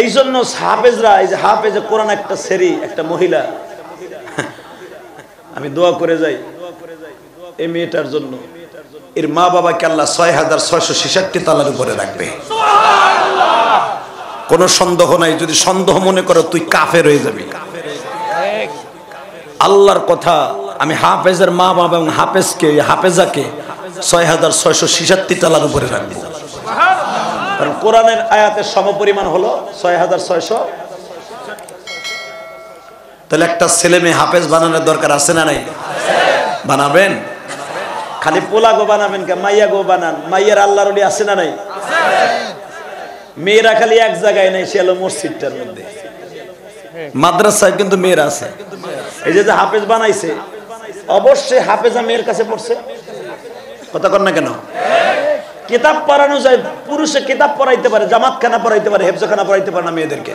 এই জন্য হাফেজরা এই যে হাফেজে কোরআন একটা সেরি একটা মহিলা আমি দোয়া করে যাই এই মেয়েটার জন্য এর মা বাবাকে আল্লাহ ৬৬৬৬ তালার উপরে রাখবে সুবহানাল্লাহ কোনো সন্দেহ নাই যদি সন্দেহ মনে করো তুই কাফের হয়ে যাবি ঠিক আল্লাহর কথা আমি হাফেজের মা বাবা এবং হাফেজকে হাফেজাকে ৬৬৬৬ তালার উপরে রাখবো কারণ কোরআনের আয়াতের সমপরিমাণ হলো ৬৬০০ তাহলে একটা ছেলে মেয়ে হাফেজ বানানোর দরকার আছে না নাই বানাবেন খালি পোলা গো বানাবেন কে মাইয়া গো বানান মাইয়ার আল্লাহর ওলি আছে না নাই মেয়েরা খালি এক জায়গায় নাই সে হলো মসজিদটার মধ্যে মাদ্রাসায় কিন্তু মেয়েরা আছে এই যে হাফেজ বানাইছে অবশ্যই হাফেজা মেয়ের কাছে পড়ছে কথা কর না কেন কিতাব পড়ানো যায় পুরুষে কিতাব পড়াইতে পারে জামাতখানা পড়াইতে পারে হেফজখানা পড়াইতে পারে না মেয়েদেরকে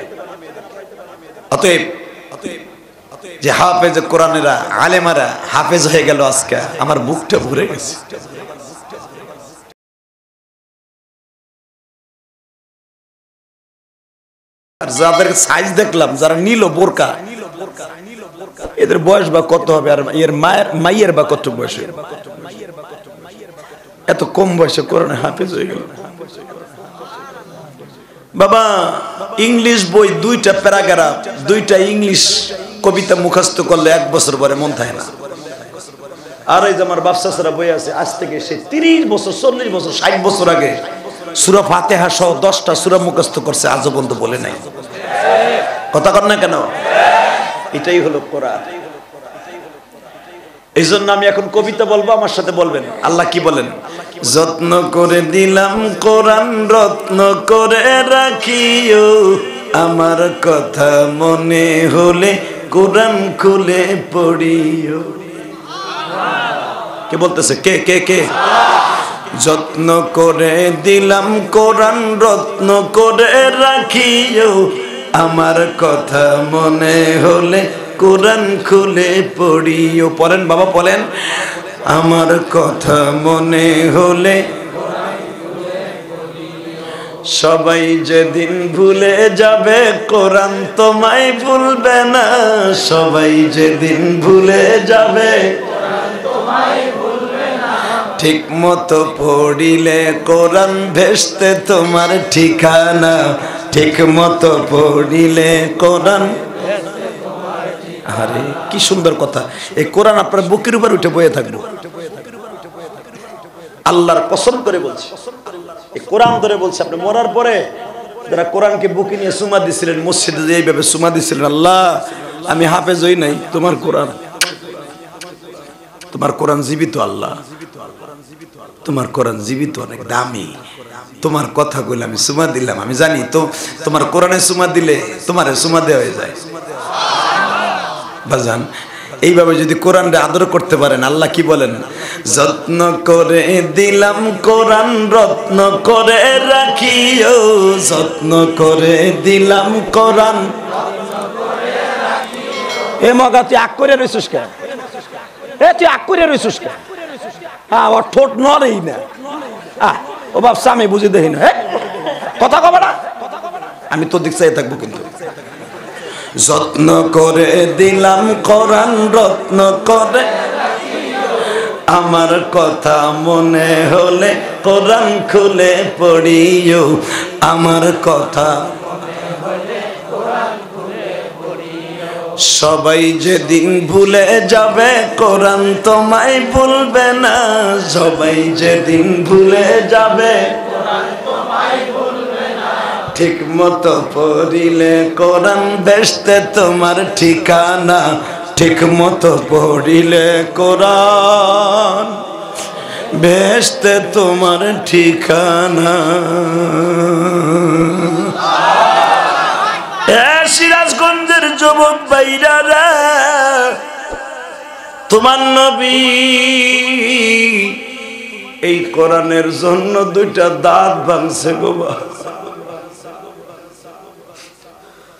অতএব যে হাফেজ কোরআনেরা আলেমারা হাফেজ হয়ে গেল আজকে আমার বুকটা ভরে গেছে আর যাদের সাইজ দেখলাম যারা নীল বোরকা এদের বয়স বা কত হবে আর এর মায়ের বা কত বয়স এত কম বয়সে কোরআন হাফেজ হয়ে গেল বাবা ইংলিশ বই দুইটা প্যারাগ্রাফ দুইটা ইংলিশ কবিতা মুখস্থ করলে এক বছর পরে মন থাকে না আর এই যে আমার বাপসাসরা বই আছে আজ থেকে সে ৩০ বছর ৪০ বছর ৬০ বছর আগে সূরা ফাতিহা সহ ১০টা সূরা মুখস্থ করছে আজও পর্যন্ত বলে নাই কথা কর না কেন এটাই হলো কোরআন এইজন্য আমি এখন কবিতা বলবো আমার সাথে বলবেন আল্লাহ কি বলেন যত্ন করে দিলাম কোরআন রত্ন করে রাখিও আমার কথা মনে হলে কোরআন খুলে পড়িও কে বলতেছে কে কে কে যত্ন করে দিলাম কোরআন রত্ন করে রাখিও আমার কথা মনে হলে কোরআন খুলে পড়িও পড়েন বাবা বলেন আমার কথা মনে হলে সবাই যেদিন ভুলে যাবে কোরআন তোমায় ভুলবে না সবাই যেদিন ভুলে যাবে কোরআন তোমায় ভুলবে না ঠিক মতো পড়িলে কোরআন ভেস্তে তোমার ঠিকানা ঠিক মতো পড়িলে কোরআন আরে কি সুন্দর কথা এই কোরআন আপনার বুকের উপর উঠে বয়ে থাকবে আল্লাহর কসম করে বলছি এই কোরআন ধরে বলছি আপনি মরার পরে যারা কোরআনকে বুকে নিয়ে সুমা দিছিলেন মসজিদে যে এইভাবে সুমা দিছিলেন আল্লাহ আমি হাফেজ হই নাই তোমার কোরআন জীবিত আল্লাহ তোমার কোরআন জীবিত অনেক দামি তোমার কথা কইলে আমি সুমা দিলাম আমি জানি তো তোমার কোরআনে সুমা দিলে তোমারে সুমা দেওয়া হয়ে যায় বাজান এইভাবে যদি কোরআনকে আদর করতে পারেন আল্লাহ কি বলেন যত্ন করে দিলাম কোরআন রত্ন করে রাখিও যত্ন করে দিলাম কোরআন এ মগা তুই আক করে রইছিস কেন এ তুই আক করে রইছিস কেন হ্যাঁ ওর ঠোঁট নড়েই না ও বাপসা আমি বুঝি দেখি না কথা কব না আমি তোর দিক চাই থাকবো কিন্তু যত্ন করে দিলাম কোরআন রত্ন করে আমার কথা মনে হলে কোরআন খুলে পড়িও আমার কথা সবাই যেদিন ভুলে যাবে কোরআন তোমায় ভুলবে না সবাই যেদিন ভুলে যাবে ঠিক মতো পড়িলে কোরআন বেশতে তোমার ঠিকানা ঠিক মতো পড়িলে কোরআন বেশতে তোমার ঠিকানা এ সিরাজগঞ্জের যুবক ভাইরা তোমার নবী এই কোরআনের জন্য দুইটা দাঁত ভাঙছে গোবা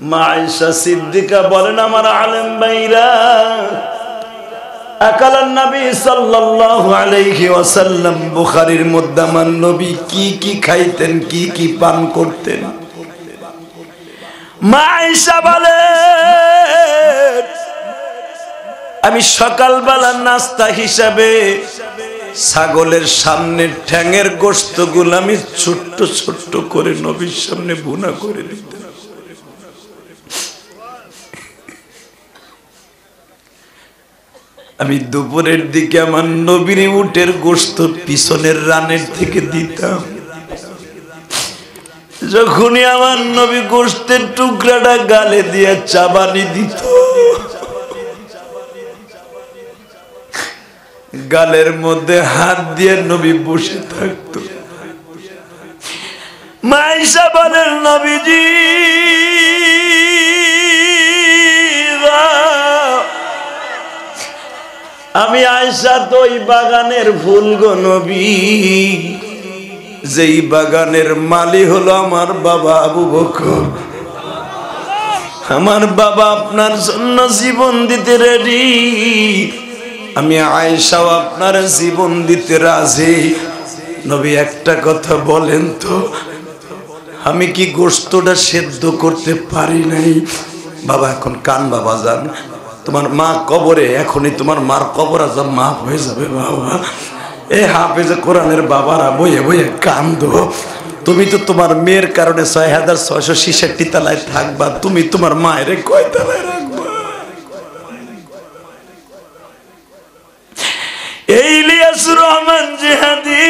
মা আয়েশা সিদ্দিকা বলেন আমার আলেম ভাইরা আকালান নবী সাল্লাল্লাহু আলাইহি ওয়াসাল্লাম বুখারীর মধ্যে আমার নবী কি কি খাইতেন কি কি পান করতেন ছাগলের সামনে ঠ্যাঙের গোশত গুলো আমি ছোট্ট ছোট্ট করে নবীর সামনে ভুনা করে দিতাম। আমি দুপুরের দিকে আমার নবীর উটের গোশত পিছনের রানের থেকে দিতাম। যখনই আমার নবী গোশতের টুকরাটা গালে দিয়ে চাবানি দিত, গালের মধ্যে হাত দিয়ে নবী বসে থাকত। মাইশা বলেন, নবীজি আমি আয়েশা তো ওই বাগানের ফুল গো নবী, যেই বাগানের মালি হলো আমার বাবা আবু বকর। আমার বাবা আপনার জন্য জীবন দিতে রেডি, আমি আয়েশাও আপনার জীবন দিতে রাজি। নবী একটা কথা বলেন তো, আমি কি গোশতটা সেদ্ধ করতে পারি নাই? বাবা এখন কান বাবা যান, তোমার মা কবরে, এখনই তোমার মার কবর আজাব মাফ হয়ে যাবে। বাবা এ হাফেজ কোরআনের বাবারা বইয়ে বইয়ে কান্দো, তুমি তো তোমার মেয়ের কারণে ৬৬৬৬ তালায় থাকবা, তুমি তোমার মায়ের কয় তালায় রাখবা? এই ইলিয়াস রহমান জিহাদি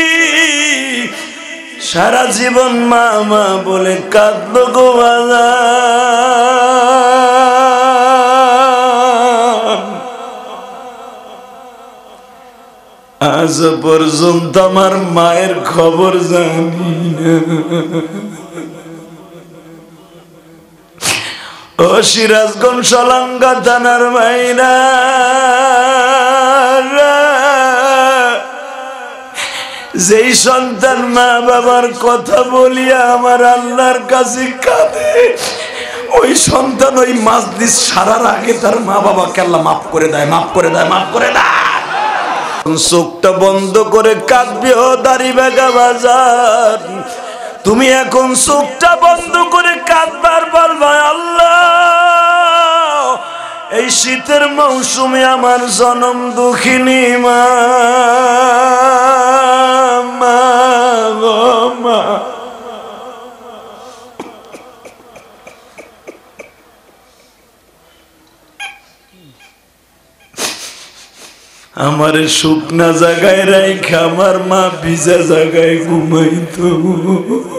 সারা জীবন মা মা বলে কাঁদলো গো বাবা। আজ পর্যন্ত আমার মায়ের খবর জানি না। ও সিরাজগঞ্জ সলাঙ্গা থানার মাইরা, যেই সন্তান মা বাবার কথা বলিয়া আমার আল্লাহর কাছে কাঁদে, ওই সন্তান ওই মাজলিস সারার আগে তার মা বাবাকে আল্লাহ মাফ করে দেয়, মাফ করে দেয়, মাফ করে দেয়। চোখটা বন্ধ করে কাঁদবি ও দাড়িবাঁকা বাজার, তুমি এখন চোখটা বন্ধ করে কাঁদবার বলবা, আল্লাহ এই শীতের মৌসুমে আমার জনম দুঃখিনী মা, আমার শুকনা জায়গায় রাইখা আমার মা ভিজা জায়গায় ঘুমাইতো।